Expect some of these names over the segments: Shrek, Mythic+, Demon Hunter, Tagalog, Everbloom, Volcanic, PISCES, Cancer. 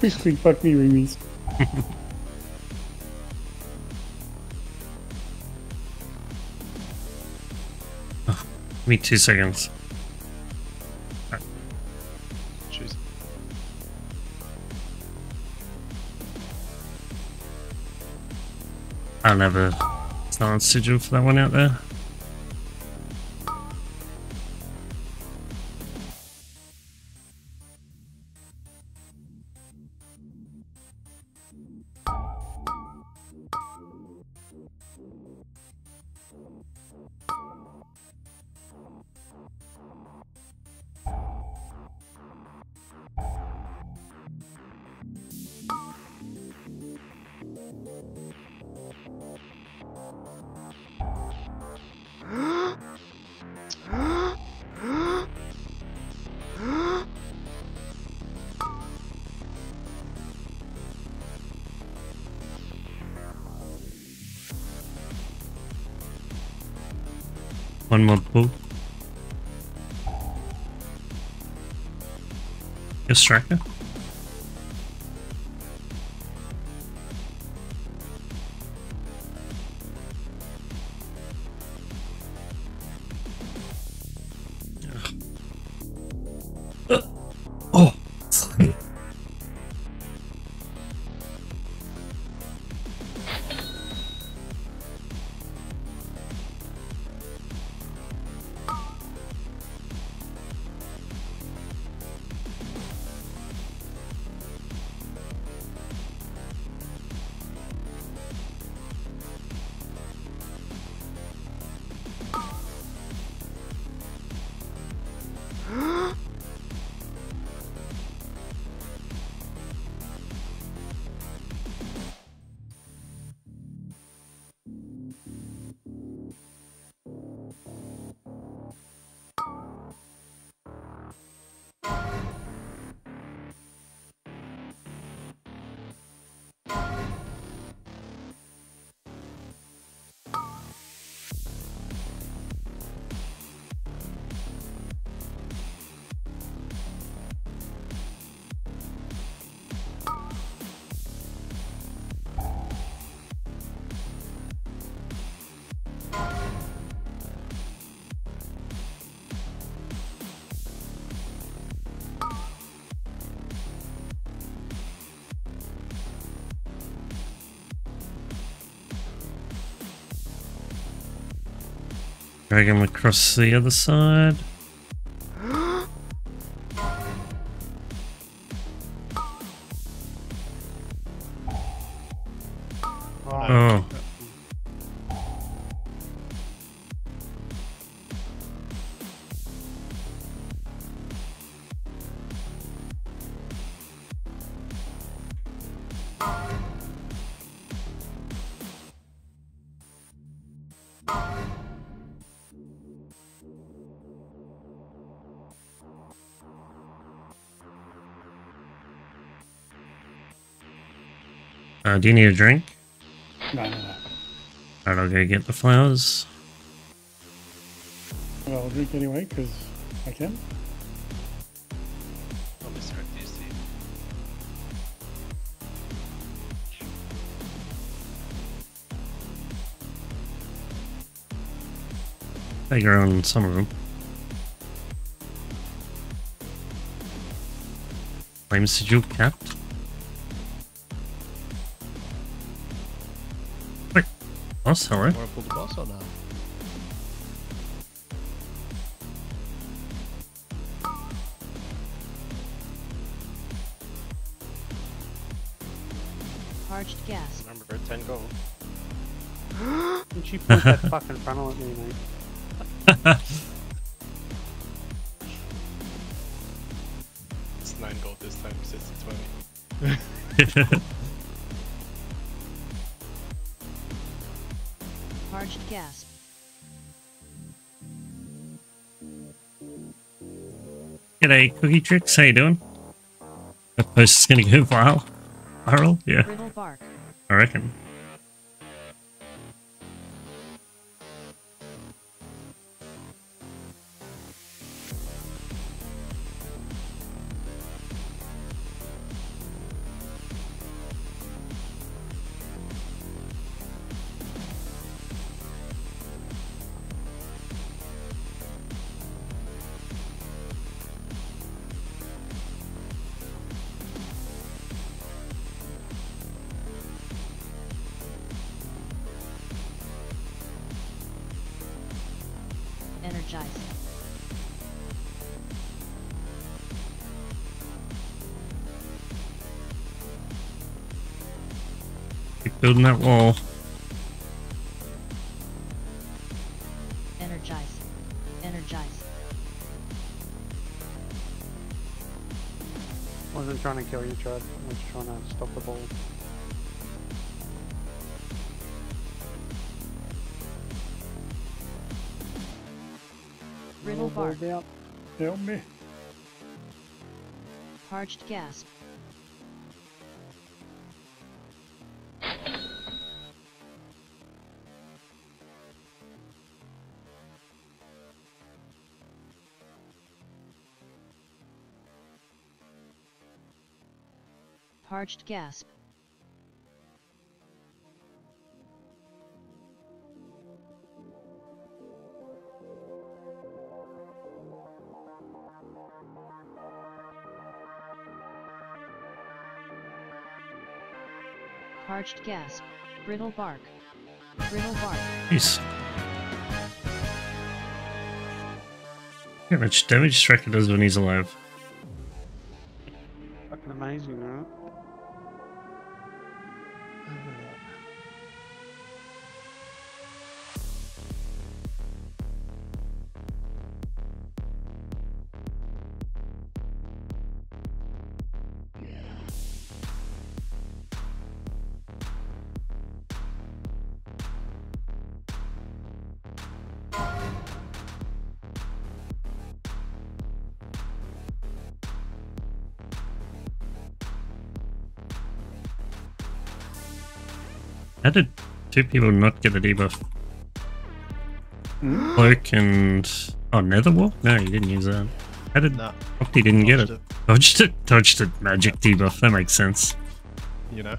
Basically, fuck me, Remies. Oh, give me 2 seconds. I'll have a silence sigil for that one out there. One more pull. Your striker. Oh. Drag him across the other side. Oh. Do you need a drink? No. Alright, I'll go get the flowers. Well, I'll drink anyway, because I can. I'll just start this thing. Take her on some of them. Flame sigil capped. Hello. Want to pull the boss or not? Parched gas. Number 10 gold. Didn't she put that fucking funnel at me, mate? It's 9 gold this time, since it's 20. Parched gas. G'day, Cookie Tricks. How you doing? That post is gonna go viral. Viral? Yeah. Bark. I reckon. energized. Keep building that wall. Energize. Energize. Wasn't trying to kill you, Chad. I was trying to stop the ball. Riddle bark. Help me. Parched gasp. Parched gasp. Parched gasp. Brittle bark. Brittle bark. Yes. How much damage Shrek does when he's alive? Fucking amazing, right? How did two people not get a debuff? Cloak and... oh, Nether Wall? No, you didn't use that. How did... nah. Opti didn't get it. Dodged it? Dodged it. Magic debuff. That makes sense. You know.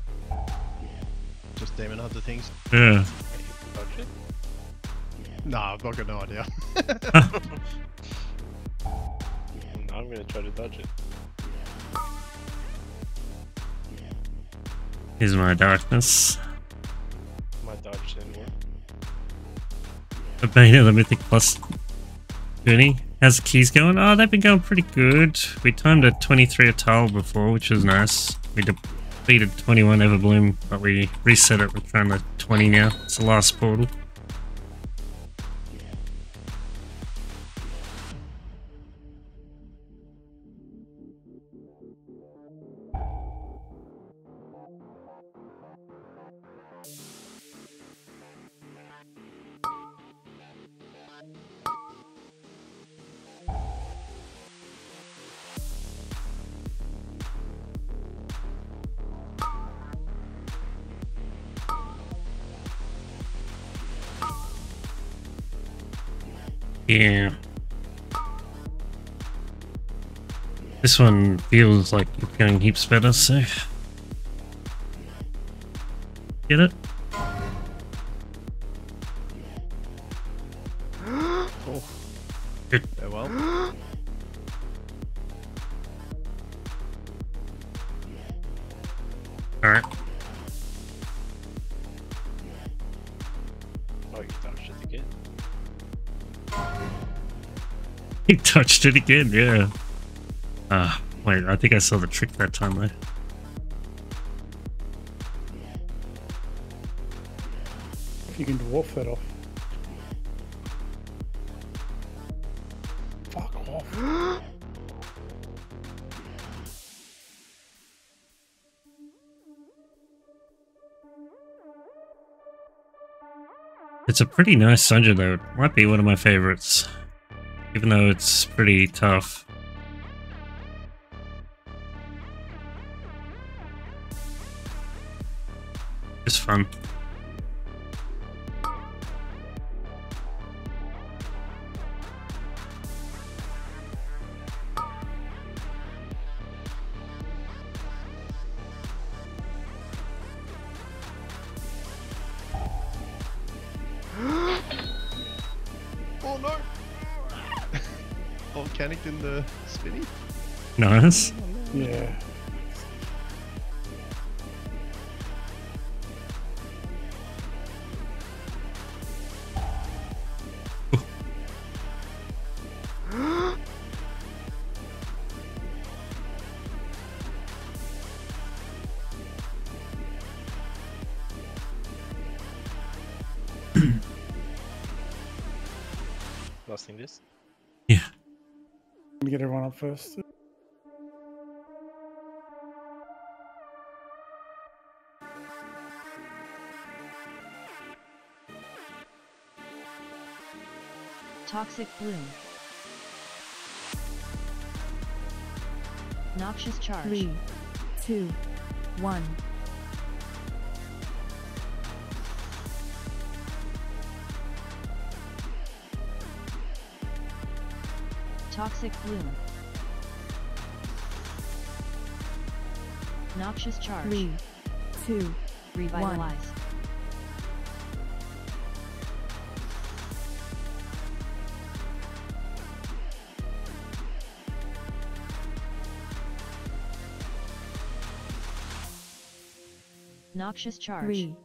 Just Demon Hunter things. Yeah. Nah, I've got no idea. I'm gonna try to dodge it. Here's my darkness. Dodge anymore. The bane of the Mythic Plus journey. How's the keys going? Oh, they've been going pretty good. We timed a 23 a tile before, which was nice. We depleted 21 Everbloom, but we reset it. We're trying to 20 now. It's the last portal. Yeah. This one feels like it's going heaps better, so... get it? Oh. Good. Farewell. Alright. Oh, you touched it again. He touched it again, yeah. Wait, I think I saw the trick that time though. If you can dwarf that off. Fuck off. It's a pretty nice dungeon though. It might be one of my favorites. Even though it's pretty tough. It's fun. Oh no! Volcanic in the spinny. Nice. Yeah. Blasting this? Yeah. Let me get everyone up first. Toxic bloom. Noxious charge. 3, 2, 1. Toxic bloom. Noxious charge. 3, 2, 1. Revitalize. Noxious charge. 3,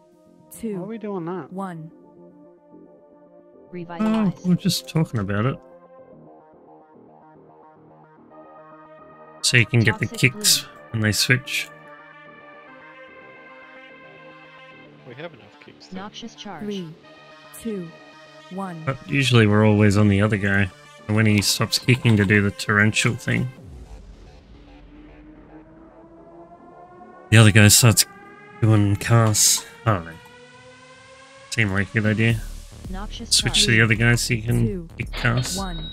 2. How are we doing that? 1. Revitalize. We're just talking about it. So you can Toxic get the kicks bloom. When they switch. We have enough kicks. Though. Noxious charge. 3, 2, 1. But usually we're always on the other guy. And when he stops kicking to do the torrential thing, the other guy starts doing casts. I don't know. Seemed like a good idea. Noxious switch charge. To the other guy so you can kick casts. 1.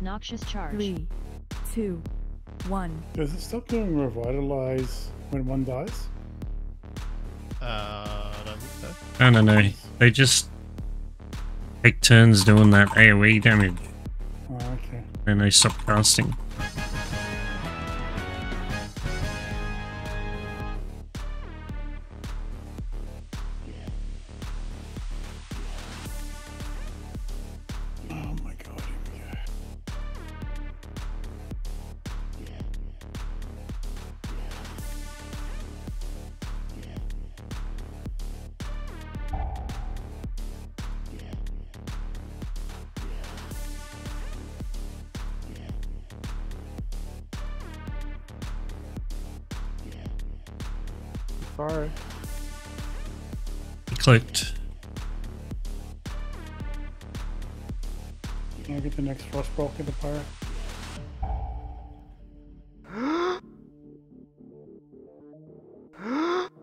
Noxious charge. 3, 2, 1. Does it stop doing revitalize when one dies? I don't think so. No, no, no. They just take turns doing that AoE damage. Oh, okay. And they stop casting. Sorry. Cloaked. Can I get the next frostbolt in the pyro?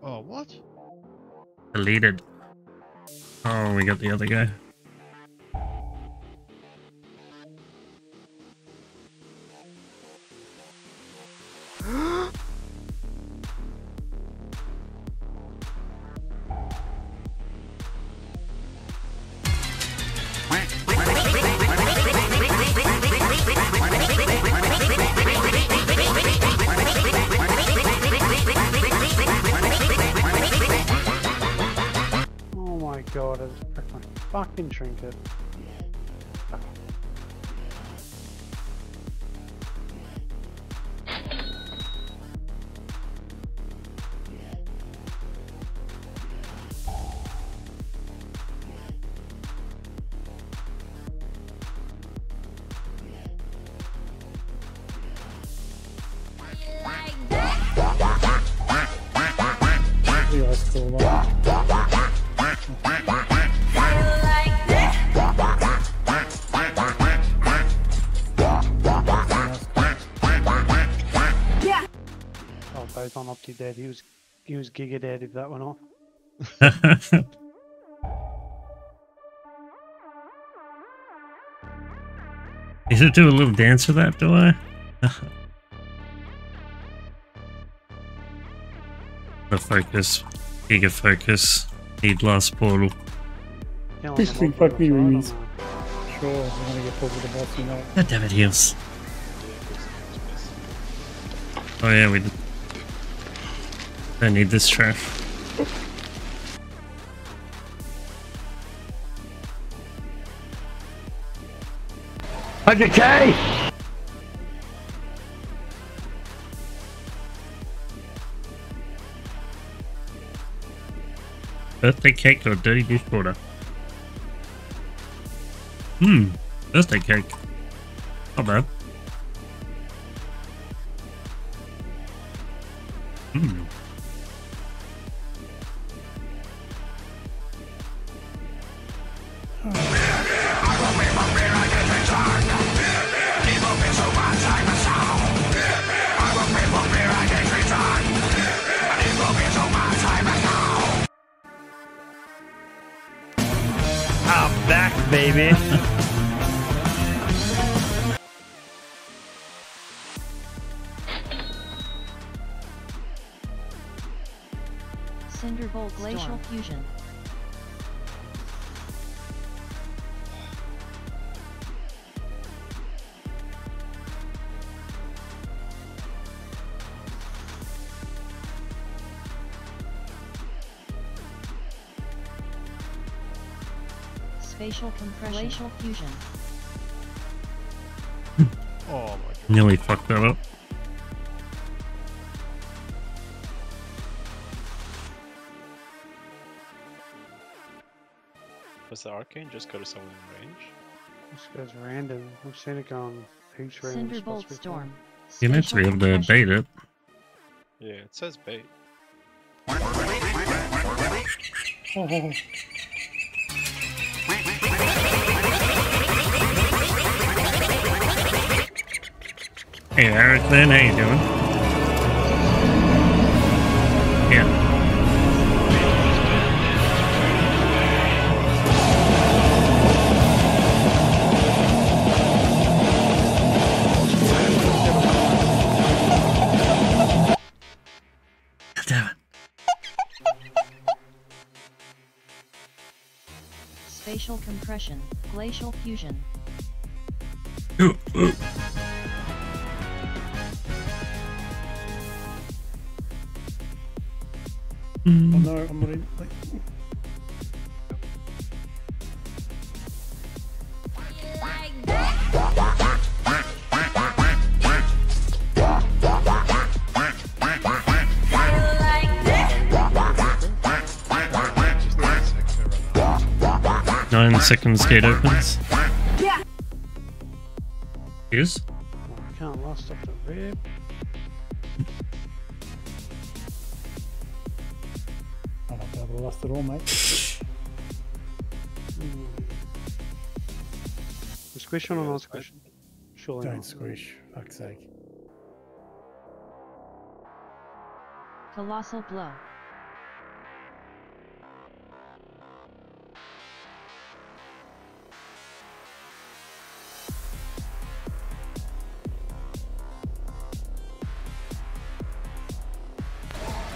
Oh, what? Deleted. Oh, we got the other guy. God, I just pricked my fucking trinket. Fuck. I'm up to dead. He was giga dead if that went off. I should do a little dance with that, do I? The focus, giga focus, need last portal. This thing fucked me, Ruiz. Sure, I'm gonna get pulled with the boss, you know. God damn it, heals. Oh yeah, we did. I need this trash. $100K! Birthday cake or dirty dish water? Birthday cake. Not bad. I'm back, baby. Cinderbolt Glacial Storm. Fusion. Spatial Compression. Glacial Fusion. Oh my god. Nearly fucked that up. Was the arcane just go to someone in range? This guy's random. We've seen it on who's range. Cinderbolt Storm. You might be able to bait it. Yeah, it says bait. Oh. Hey Eric, then how you doing? Yeah. Damn it. Spatial compression, glacial fusion. Ooh. Oh no, I'm gonna... Like 9 seconds, gate opens. Yeah. Yes? I can't last off the rib. I've lost it all, mate. Squish on or not squish? Surely don't squish, fuck's sake. Colossal blow.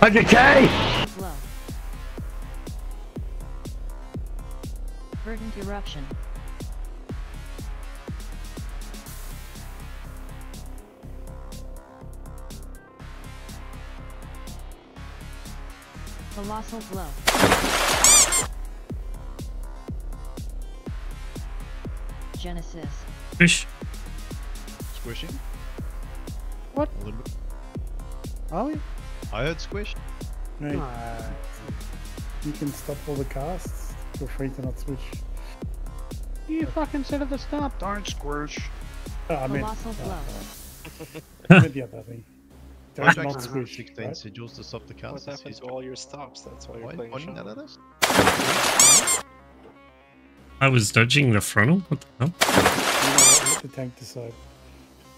$100K! Blow. Verdant eruption. Colossal blow. Genesis. Fish. Squishing. What? A little bit. Are we? I heard squish. Right. You can stop all the casts. Feel free to not switch. You fucking said at the stop. Darn squish. I meant the other thing. Don't not squish. 16 right? Sigils to stop the cast. What happened to all your stops? That's why you're playing none of this. I was dodging the frontal. What the hell? You know, let the tank decide.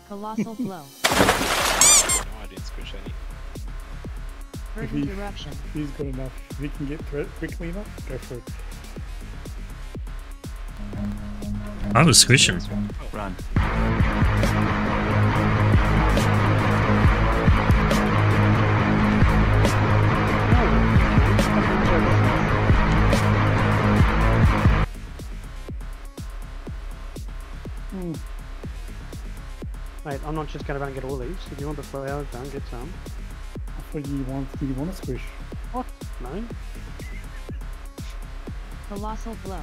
Colossal blow. No, I didn't squish any. Verdant eruption. He's got enough. If he can get through it quickly enough, go for it. I was squishing. Run. Mate, I'm not just going to get all these. If you want the flowers down, get some. I thought you wanted to squish. What? No. Colossal blow.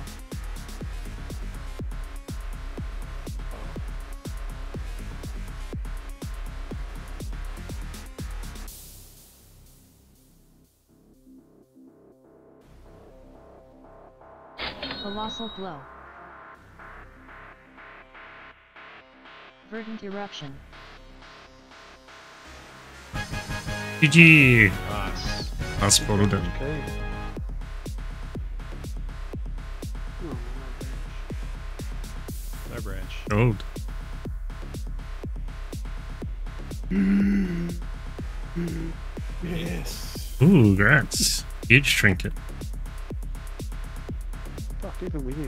Colossal blow. Verdant Eruption. GG! Nice. That's for them. Okay. No branch. Gold. Yes. Ooh, that's huge trinket. Fuck, even we knew